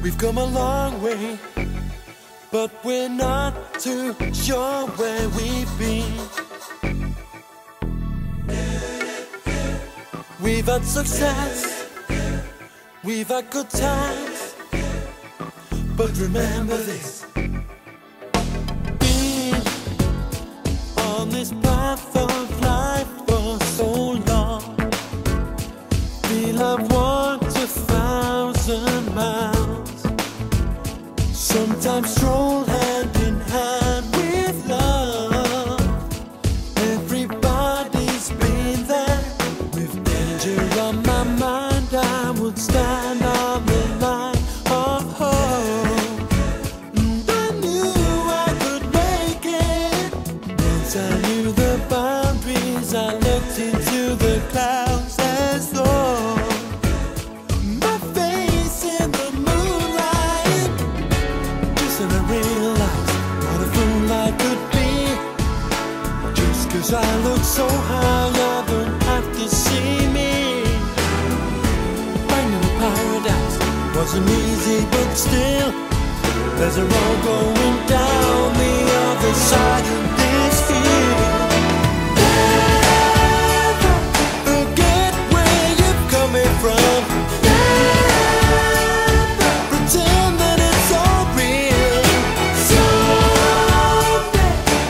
We've come a long way, but we're not too sure where we've been. We've had success, we've had good times, but remember this: being on this path of life for so long, we'll have walked 1,000 miles. Sometimes stroll hand in hand with love. Everybody's been there. With danger on my mind, I would stand on the line of hope. And I knew I could make it. Once I knew the boundaries, I looked into the clouds as though my face in the cause I look so high, I don't have to see me. Finding the paradise wasn't easy, but still there's a road going down the other side of this field. Never forget where you're coming from. Never pretend that it's all real. Someday,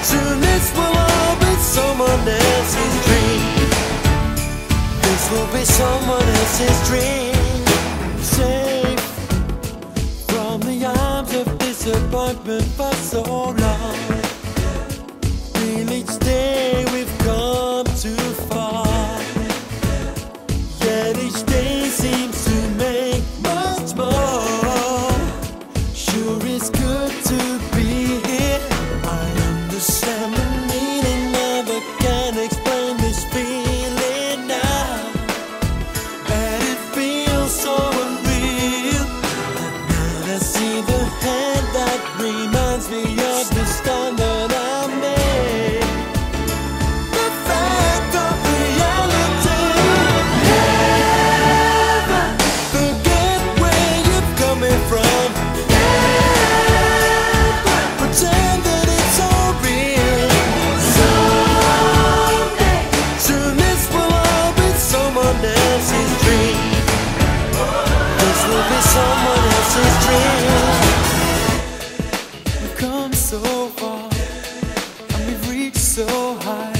soon this will someone else's dream. This will be someone else's dream. Safe from the arms of disappointment for so long. Feel each day we've come too far, yet each day seems to make much more. Sure it's good to be here. I understand the meaning, can't explain this feeling now, but it feels so unreal. And I see the hand that reminds me of the stand that I made, the fact of reality. Never forget where you're coming from. Never pretend that it's all real. Someone else's dream. We've come so far, and we've reached so high,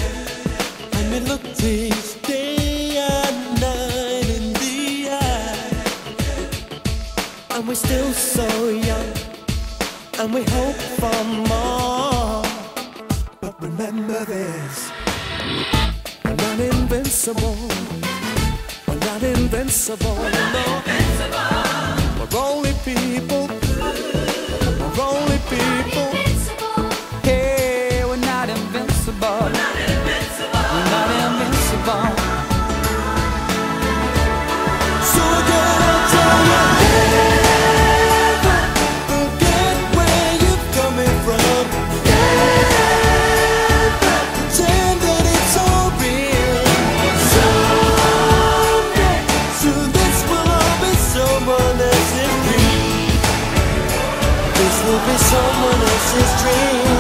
and it looks each day and night in the eye. And we're still so young, and we hope for more. But remember this: we're not invincible. We're not invincible. We're not invincible. We're only people. We're only people. Hey, we're not invincible. We're not invincible. We're not invincible. So again, I'll tell you, never forget where you're coming from. Never pretend that it's all real. Someday, soon this will all be someone else. This will be someone else's dream.